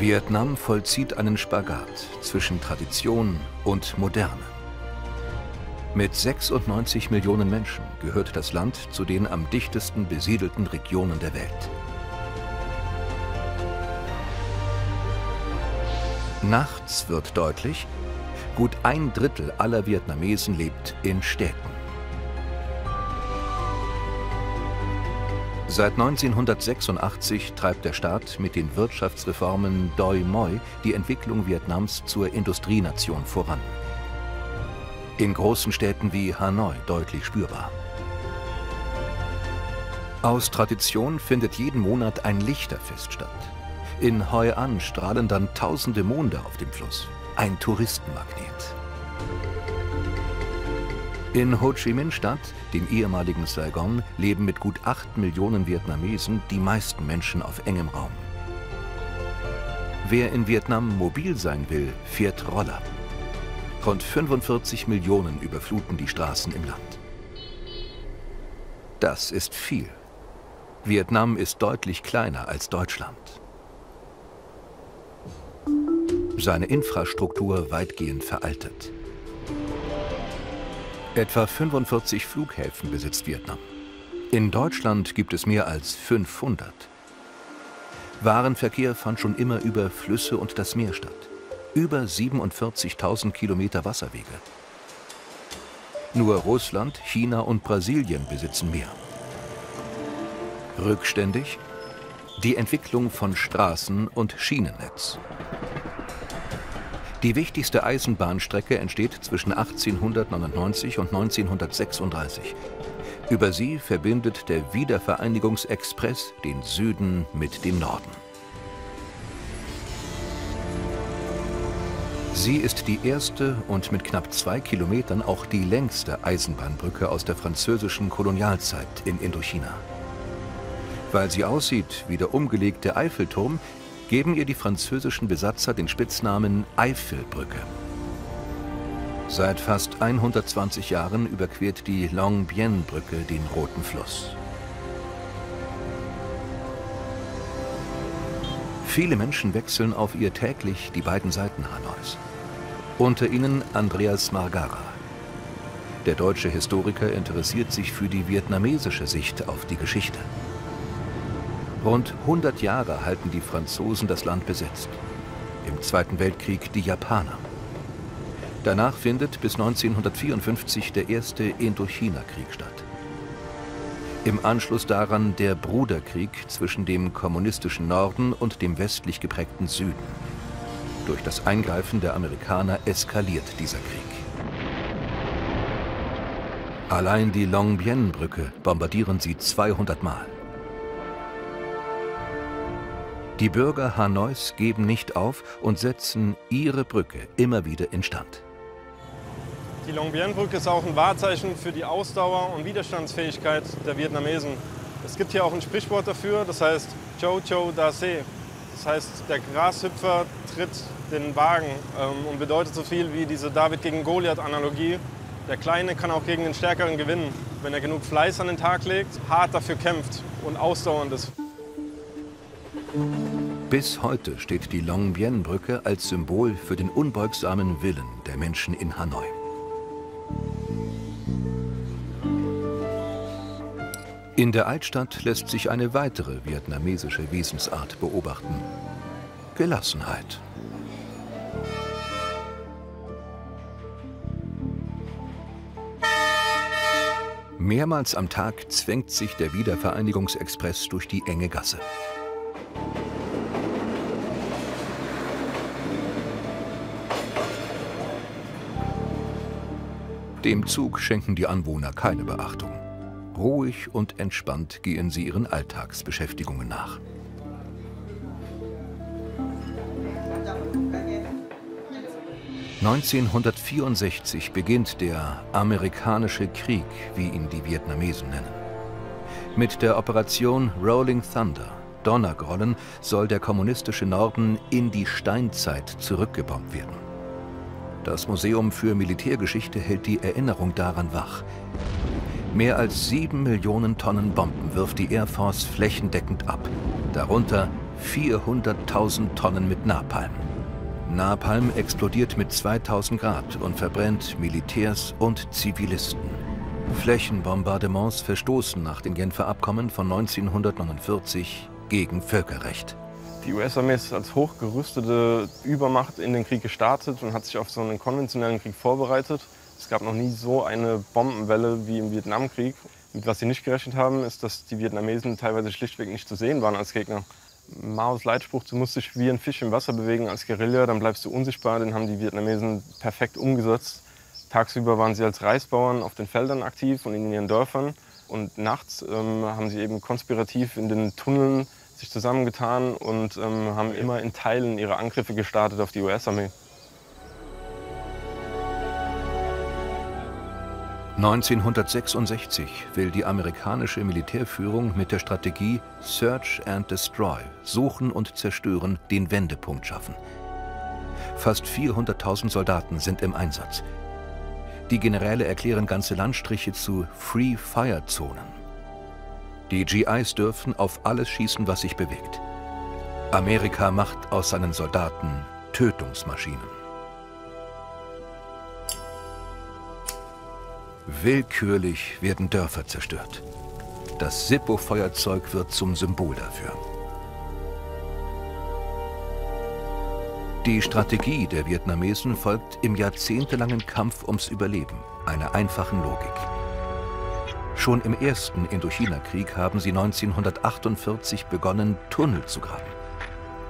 Vietnam vollzieht einen Spagat zwischen Tradition und Moderne. Mit 96 Millionen Menschen gehört das Land zu den am dichtesten besiedelten Regionen der Welt. Nachts wird deutlich, gut ein Drittel aller Vietnamesen lebt in Städten. Seit 1986 treibt der Staat mit den Wirtschaftsreformen Doi Moi die Entwicklung Vietnams zur Industrienation voran. In großen Städten wie Hanoi deutlich spürbar. Aus Tradition findet jeden Monat ein Lichterfest statt. In Hoi An strahlen dann tausende Monde auf dem Fluss. Ein Touristenmagnet. In Ho Chi Minh-Stadt, dem ehemaligen Saigon, leben mit gut 8 Millionen Vietnamesen die meisten Menschen auf engem Raum. Wer in Vietnam mobil sein will, fährt Roller. Rund 45 Millionen überfluten die Straßen im Land. Das ist viel. Vietnam ist deutlich kleiner als Deutschland. Seine Infrastruktur weitgehend veraltet. Etwa 45 Flughäfen besitzt Vietnam. In Deutschland gibt es mehr als 500. Warenverkehr fand schon immer über Flüsse und das Meer statt. Über 47.000 Kilometer Wasserwege. Nur Russland, China und Brasilien besitzen mehr. Rückständig die Entwicklung von Straßen- und Schienennetz. Die wichtigste Eisenbahnstrecke entsteht zwischen 1899 und 1936. Über sie verbindet der Wiedervereinigungsexpress den Süden mit dem Norden. Sie ist die erste und mit knapp 2 Kilometern auch die längste Eisenbahnbrücke aus der französischen Kolonialzeit in Indochina. Weil sie aussieht wie der umgelegte Eiffelturm, geben ihr die französischen Besatzer den Spitznamen Eifelbrücke. Seit fast 120 Jahren überquert die Long Bien Brücke den Roten Fluss. Viele Menschen wechseln auf ihr täglich die beiden Seiten Hanois. Unter ihnen Andreas Margara. Der deutsche Historiker interessiert sich für die vietnamesische Sicht auf die Geschichte. Rund 100 Jahre halten die Franzosen das Land besetzt. Im Zweiten Weltkrieg die Japaner. Danach findet bis 1954 der erste Indochina-Krieg statt. Im Anschluss daran der Bruderkrieg zwischen dem kommunistischen Norden und dem westlich geprägten Süden. Durch das Eingreifen der Amerikaner eskaliert dieser Krieg. Allein die Long Bien-Brücke bombardieren sie 200 Mal. Die Bürger Hanois geben nicht auf und setzen ihre Brücke immer wieder instand. Die Long Bien-Brücke ist auch ein Wahrzeichen für die Ausdauer und Widerstandsfähigkeit der Vietnamesen. Es gibt hier auch ein Sprichwort dafür, das heißt Cho Cho Da Se. Das heißt, der Grashüpfer tritt den Wagen und bedeutet so viel wie diese David gegen Goliath-Analogie. Der Kleine kann auch gegen den Stärkeren gewinnen, wenn er genug Fleiß an den Tag legt, hart dafür kämpft und ausdauernd ist. Bis heute steht die Long Bien-Brücke als Symbol für den unbeugsamen Willen der Menschen in Hanoi. In der Altstadt lässt sich eine weitere vietnamesische Wesensart beobachten: Gelassenheit. Mehrmals am Tag zwängt sich der Wiedervereinigungsexpress durch die enge Gasse. Dem Zug schenken die Anwohner keine Beachtung. Ruhig und entspannt gehen sie ihren Alltagsbeschäftigungen nach. (1964) beginnt der amerikanische Krieg, wie ihn die Vietnamesen nennen. Mit der Operation Rolling Thunder, Donnergrollen, soll der kommunistische Norden in die Steinzeit zurückgebombt werden. Das Museum für Militärgeschichte hält die Erinnerung daran wach. Mehr als 7 Millionen Tonnen Bomben wirft die Air Force flächendeckend ab, darunter 400.000 Tonnen mit Napalm. Napalm explodiert mit 2000 Grad und verbrennt Militärs und Zivilisten. Flächenbombardements verstoßen nach den Genfer Abkommen von 1949 gegen Völkerrecht. Die US-Armee ist als hochgerüstete Übermacht in den Krieg gestartet und hat sich auf so einen konventionellen Krieg vorbereitet. Es gab noch nie so eine Bombenwelle wie im Vietnamkrieg. Mit was sie nicht gerechnet haben, ist, dass die Vietnamesen teilweise schlichtweg nicht zu sehen waren als Gegner. Maos Leitspruch, du musst dich wie ein Fisch im Wasser bewegen als Guerilla, dann bleibst du unsichtbar, den haben die Vietnamesen perfekt umgesetzt. Tagsüber waren sie als Reisbauern auf den Feldern aktiv und in ihren Dörfern. Und nachts haben sie eben konspirativ in den Tunneln sich zusammengetan und haben immer in Teilen ihre Angriffe gestartet auf die US-Armee. 1966 will die amerikanische Militärführung mit der Strategie Search and Destroy, Suchen und Zerstören, den Wendepunkt schaffen. Fast 400.000 Soldaten sind im Einsatz. Die Generäle erklären ganze Landstriche zu Free-Fire-Zonen. Die GIs dürfen auf alles schießen, was sich bewegt. Amerika macht aus seinen Soldaten Tötungsmaschinen. Willkürlich werden Dörfer zerstört. Das Sippo-Feuerzeug wird zum Symbol dafür. Die Strategie der Vietnamesen folgt im jahrzehntelangen Kampf ums Überleben, einer einfachen Logik. Schon im ersten Indochina-Krieg haben sie 1948 begonnen, Tunnel zu graben.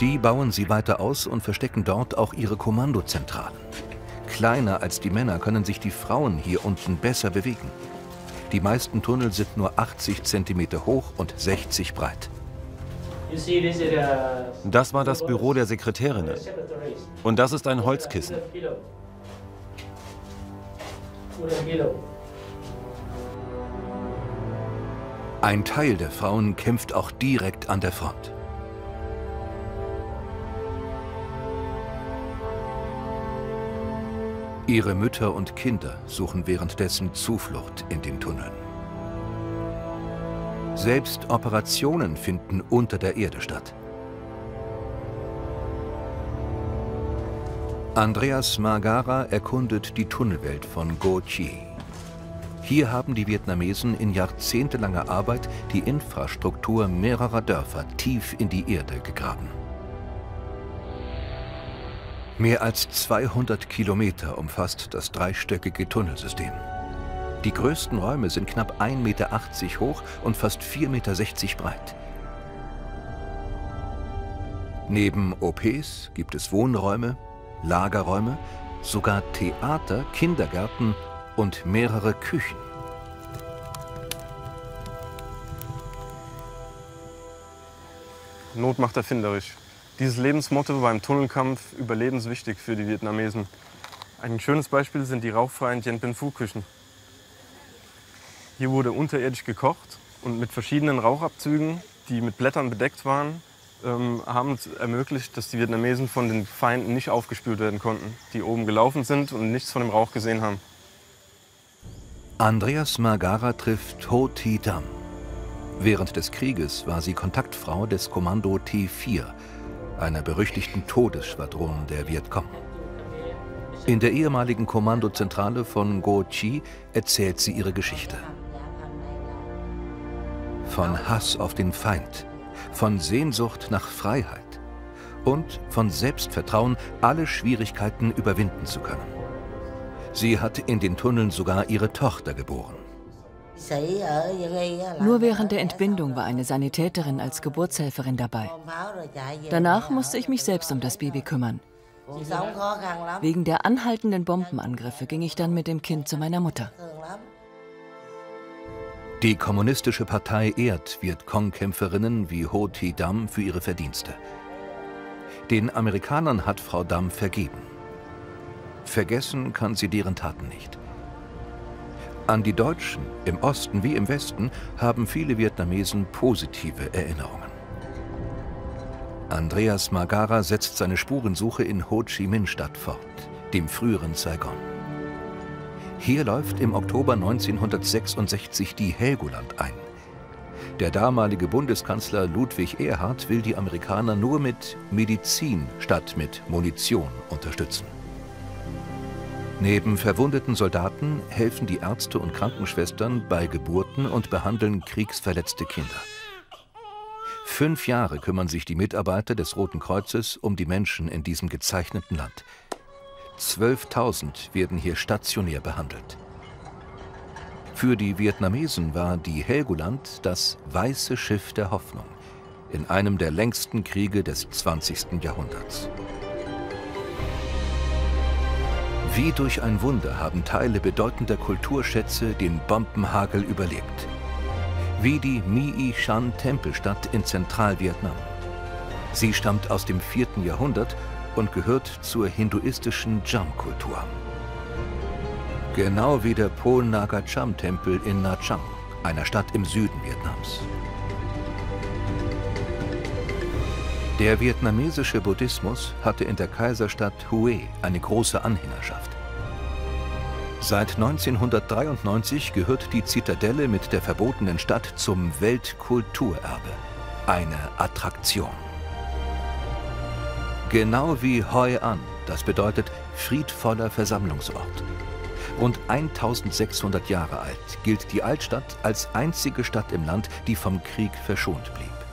Die bauen sie weiter aus und verstecken dort auch ihre Kommandozentralen. Kleiner als die Männer können sich die Frauen hier unten besser bewegen. Die meisten Tunnel sind nur 80 cm hoch und 60 breit. Das war das Büro der Sekretärinnen. Und das ist ein Holzkissen. Ein Teil der Frauen kämpft auch direkt an der Front. Ihre Mütter und Kinder suchen währenddessen Zuflucht in den Tunneln. Selbst Operationen finden unter der Erde statt. Andreas Margara erkundet die Tunnelwelt von Cu Chi. Hier haben die Vietnamesen in jahrzehntelanger Arbeit die Infrastruktur mehrerer Dörfer tief in die Erde gegraben. Mehr als 200 Kilometer umfasst das dreistöckige Tunnelsystem. Die größten Räume sind knapp 1,80 Meter hoch und fast 4,60 Meter breit. Neben OPs gibt es Wohnräume, Lagerräume, sogar Theater, Kindergärten und mehrere Küchen. Not macht erfinderisch. Dieses Lebensmotto war im Tunnelkampf überlebenswichtig für die Vietnamesen. Ein schönes Beispiel sind die rauchfreien Dien Bien Phu-Küchen. Hier wurde unterirdisch gekocht und mit verschiedenen Rauchabzügen, die mit Blättern bedeckt waren, haben es ermöglicht, dass die Vietnamesen von den Feinden nicht aufgespürt werden konnten, die oben gelaufen sind und nichts von dem Rauch gesehen haben. Andreas Margara trifft Ho Thi. Während des Krieges war sie Kontaktfrau des Kommando T4, einer berüchtigten Todesschwadron der Vietcong. In der ehemaligen Kommandozentrale von Cu Chi erzählt sie ihre Geschichte. Von Hass auf den Feind, von Sehnsucht nach Freiheit und von Selbstvertrauen, alle Schwierigkeiten überwinden zu können. Sie hat in den Tunneln sogar ihre Tochter geboren. Nur während der Entbindung war eine Sanitäterin als Geburtshelferin dabei. Danach musste ich mich selbst um das Baby kümmern. Wegen der anhaltenden Bombenangriffe ging ich dann mit dem Kind zu meiner Mutter. Die Kommunistische Partei ehrt Vietcong-Kämpferinnen wie Ho Thi für ihre Verdienste. Den Amerikanern hat Frau Dam vergeben. Vergessen kann sie deren Taten nicht. An die Deutschen, im Osten wie im Westen, haben viele Vietnamesen positive Erinnerungen. Andreas Margara setzt seine Spurensuche in Ho Chi Minh-Stadt fort, dem früheren Saigon. Hier läuft im Oktober 1966 die Helgoland ein. Der damalige Bundeskanzler Ludwig Erhard will die Amerikaner nur mit Medizin statt mit Munition unterstützen. Neben verwundeten Soldaten helfen die Ärzte und Krankenschwestern bei Geburten und behandeln kriegsverletzte Kinder. 5 Jahre kümmern sich die Mitarbeiter des Roten Kreuzes um die Menschen in diesem gezeichneten Land. 12.000 werden hier stationär behandelt. Für die Vietnamesen war die Helgoland das weiße Schiff der Hoffnung in einem der längsten Kriege des 20. Jahrhunderts. Wie durch ein Wunder haben Teile bedeutender Kulturschätze den Bombenhagel überlebt. Wie die Mi-i Shan-Tempelstadt in Zentralvietnam. Sie stammt aus dem 4. Jahrhundert und gehört zur hinduistischen Cham-Kultur. Genau wie der Po Nagar Cham-Tempel in Nha Cham, einer Stadt im Süden Vietnams. Der vietnamesische Buddhismus hatte in der Kaiserstadt Hue eine große Anhängerschaft. Seit 1993 gehört die Zitadelle mit der verbotenen Stadt zum Weltkulturerbe, eine Attraktion. Genau wie Hoi An, das bedeutet friedvoller Versammlungsort. Rund 1600 Jahre alt gilt die Altstadt als einzige Stadt im Land, die vom Krieg verschont blieb.